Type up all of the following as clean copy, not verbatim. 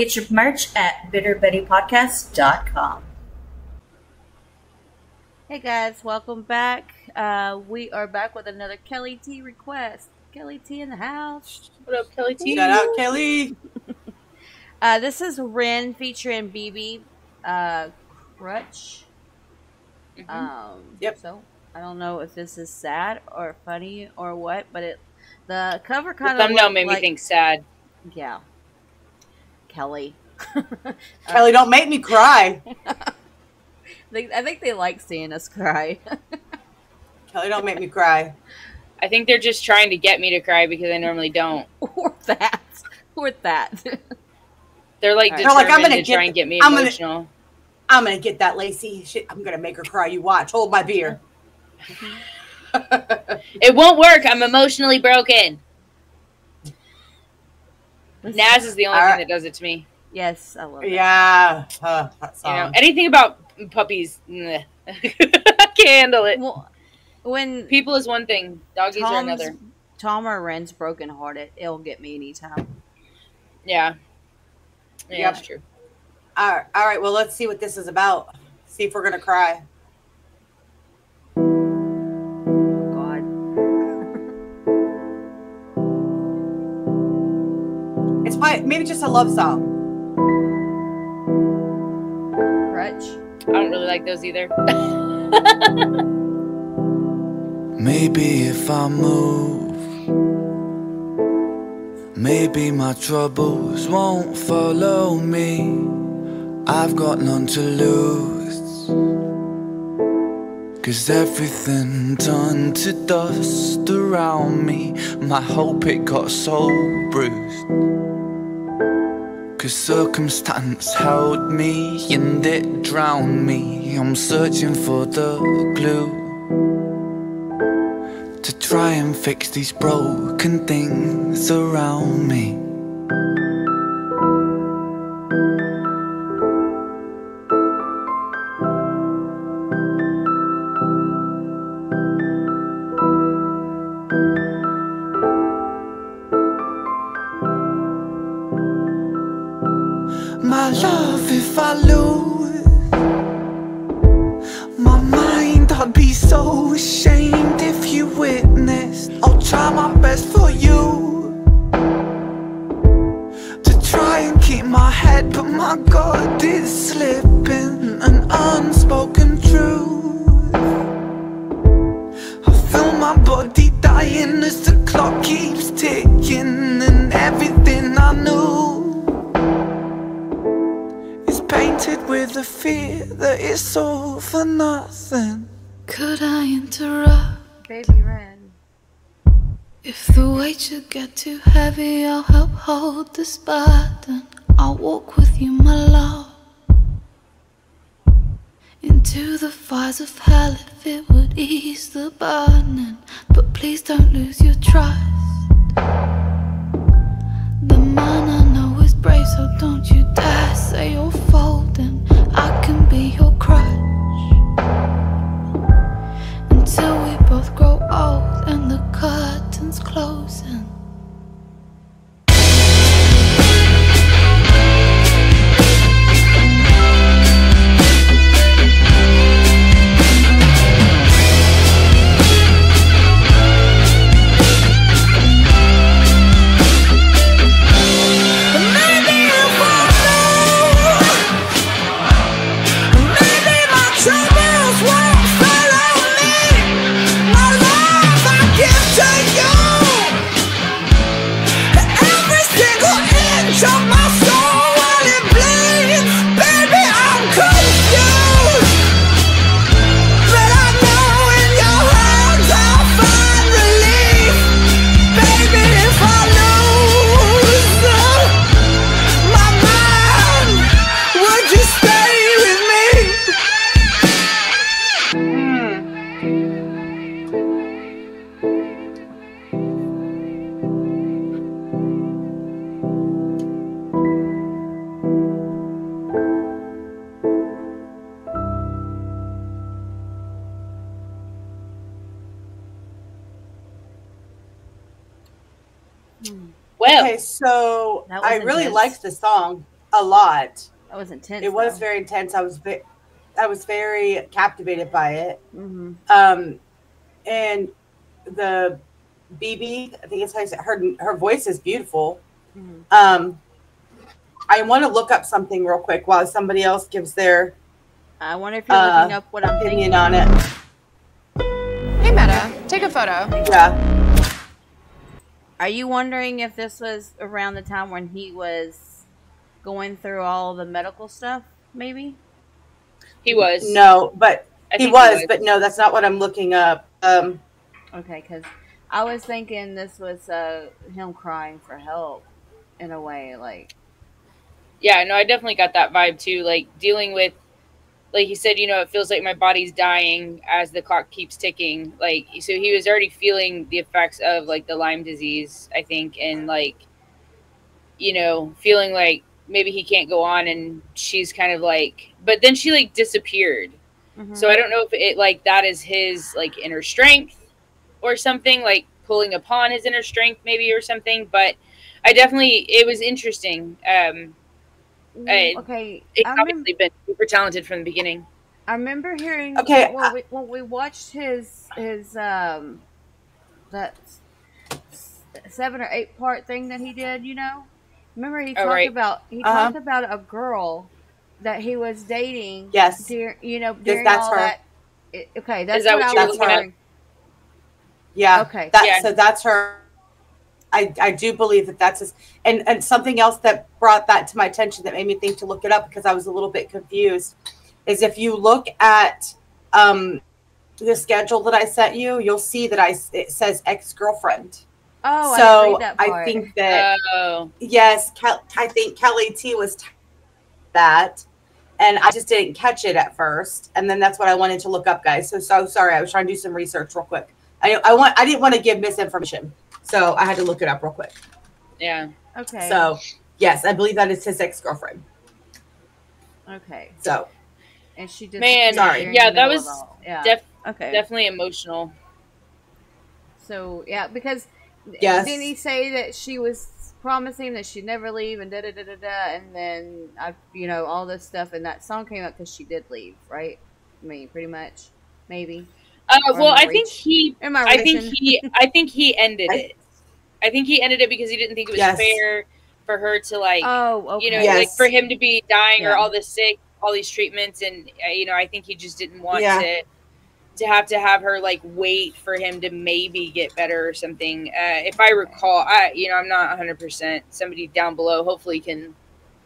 Get your merch at bitterbettypodcast.com. Hey guys, welcome back. We are back with another Kelly T request. Kelly T in the house. What up, Kelly T? Shout out, Kelly. This is Ren featuring Bibi, Crutch. Mm-hmm. Yep. So I don't know if this is sad or funny or what, but the cover kind of thumbnail made me think sad. Yeah. Kelly. Kelly, don't make me cry. I think they like seeing us cry. Kelly, don't make me cry. I think they're just trying to get me to cry because I normally don't. Or that. Or that. They're like determined to try and get me emotional. I'm going to get that Lacey. Shit, I'm going to make her cry. You watch. Hold my beer. It won't work. I'm emotionally broken. Naz is the only thing that does it to me. Yes, I love it. Yeah. You know, anything about puppies, I can't handle it. Well, when people is one thing, doggies are another. Tom or Ren's brokenhearted. It'll get me anytime. Yeah. Yeah, yep. That's true. All right, well, let's see what this is about. See if we're going to cry. God. It's probably, maybe just a love song. Crutch. I don't really like those either. Maybe if I move, maybe my troubles won't follow me. I've got none to lose, 'cause everything turned to dust around me. My hope it got so bruised, 'cause circumstance held me and it drowned me. I'm searching for the glue to try and fix these broken things around me. My love, if I lose my mind, I'd be so ashamed if you witnessed. I'll try my best for you to try and keep my head, but my God, it's slipping. An unspoken truth, I feel my body dying as the clock keeps ticking, and everything I knew painted with the fear that it's all for nothing. Could I interrupt? Baby Ren. If the weight should get too heavy, I'll help hold this burden. I'll walk with you, my love, into the fires of hell if it would ease the burden. But please don't lose your trust. The man I know is brave, so don't you dare say you're folding. I can be your crutch until we both grow old and the curtain's closing. Well, okay, so I really liked the song. a lot. That was intense. It was very intense. I was very captivated by it. Mm-hmm. And the Bibi, I think it's how you say, her voice is beautiful. Mm-hmm. I want to look up something real quick while somebody else gives their. I wonder if you're looking up what I'm thinking on it. Hey, Meta, take a photo. Yeah. Are you wondering if this was around the time when he was going through all the medical stuff? Maybe. He was. No, but he was, but no, that's not what I'm looking up. Okay, because I was thinking this was him crying for help in a way, like. Yeah, no, I definitely got that vibe too. Like dealing with, like he said, you know, it feels like my body's dying as the clock keeps ticking. Like, so he was already feeling the effects of like the Lyme disease, I think, and like, you know, feeling like maybe he can't go on, and she's kind of like, but then she like disappeared. Mm-hmm. So I don't know if it like that is his like inner strength or something, like pulling upon his inner strength maybe or something. But I definitely, it was interesting. Okay, it's obviously been super talented from the beginning. I remember hearing. Okay, when we watched his that 7 or 8 part thing that he did, you know, remember he talked about he talked about a girl that he was dating. Yes, during that's all her. That's what I was hearing. Yeah. Okay. So that's her. I do believe that that's his, and something else that brought that to my attention that made me think to look it up because I was a little bit confused is if you look at the schedule that I sent you, you'll see that it says ex-girlfriend. Oh, so I read that part. I think that yes, I think Kelly T was that, and I just didn't catch it at first, and then that's what I wanted to look up, guys. So sorry, I was trying to do some research real quick. I didn't want to give misinformation. So I had to look it up real quick. Yeah. Okay. So, yes, I believe that is his ex-girlfriend. Okay. So. And she just. Man, sorry. Yeah, that was definitely emotional. So, yeah, because didn't he say that she was promising that she'd never leave and da-da-da-da-da, and then, all this stuff, and that song came up because she did leave, right? I mean, pretty much, maybe. Well, I think he ended it. I think he ended it because he didn't think it was fair for her to like, like for him to be dying or all this sick, all these treatments. And, I think he just didn't want to have her like wait for him to maybe get better or something. If I recall, I'm not 100%. Somebody down below hopefully can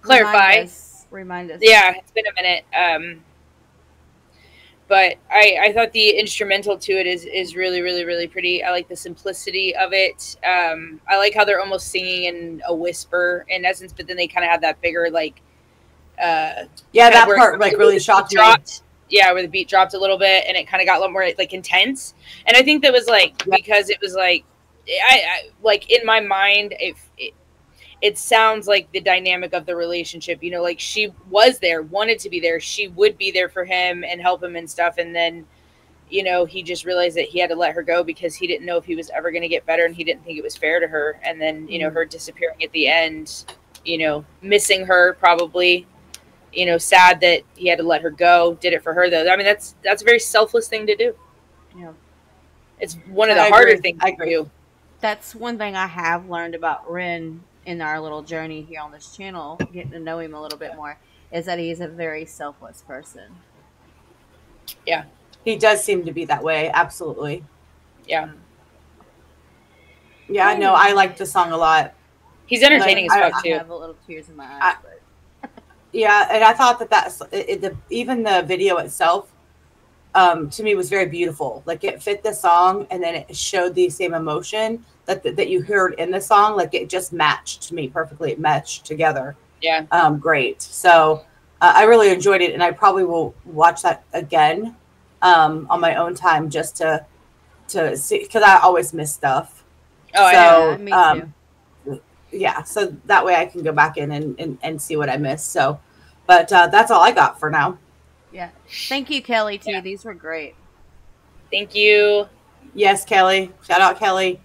clarify. Remind us. Yeah. It's been a minute. But I thought the instrumental to it is really, really, really pretty. I like the simplicity of it. I like how they're almost singing in a whisper in essence, but then they kind of have that bigger, like. That part like really shocked me. Yeah, where the beat dropped a little bit and it kind of got a little more like intense. And I think that was like, because it was like, I like in my mind, it sounds like the dynamic of the relationship, like she was there, wanted to be there. She would be there for him and help him and stuff. And then, he just realized that he had to let her go because he didn't know if he was ever going to get better and he didn't think it was fair to her. And then, her disappearing at the end, missing her probably, sad that he had to let her go. Did it for her though. I mean, that's a very selfless thing to do. Yeah. It's one of the harder things to do. That's one thing I have learned about Ren in our little journey here on this channel, getting to know him a little bit more, is that he's a very selfless person. Yeah. He does seem to be that way. Absolutely. Yeah. Yeah, no, I like the song a lot. He's entertaining as fuck, too. I have a little tears in my eyes. And I thought that even the video itself, to me, was very beautiful. Like, it fit the song, and then it showed the same emotion that you heard in the song. Like, it just matched to me perfectly. It matched together. Yeah. Great. So I really enjoyed it, and I probably will watch that again on my own time just to see, because I always miss stuff. Oh, so, me too. Yeah. So that way I can go back in and see what I missed. So, but that's all I got for now. Yeah. Thank you, Kelly, too. Yeah. These were great. Thank you. Yes, Kelly. Shout out, Kelly.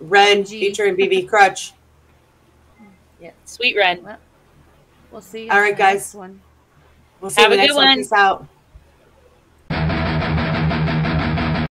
Ren featuring BB Crutch. Yeah, sweet Ren. Well, We'll see you. All right, guys. We'll see you next one. Peace out.